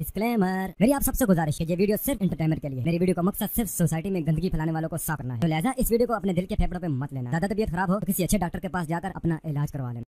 Disclaimer, मेरी आप सबसे गुजारिश है ये वीडियो सिर्फ एंटरटेनमेंट के लिए। मेरी वीडियो का मकसद सिर्फ सोसाइटी में गंदगी फैलाने वालों को साफ करना है, तो लिहाजा इस वीडियो को अपने दिल के फेफड़ों पे मत लेना। ज्यादा तबीयत खराब हो तो किसी अच्छे डॉक्टर के पास जाकर अपना इलाज करवा लेना।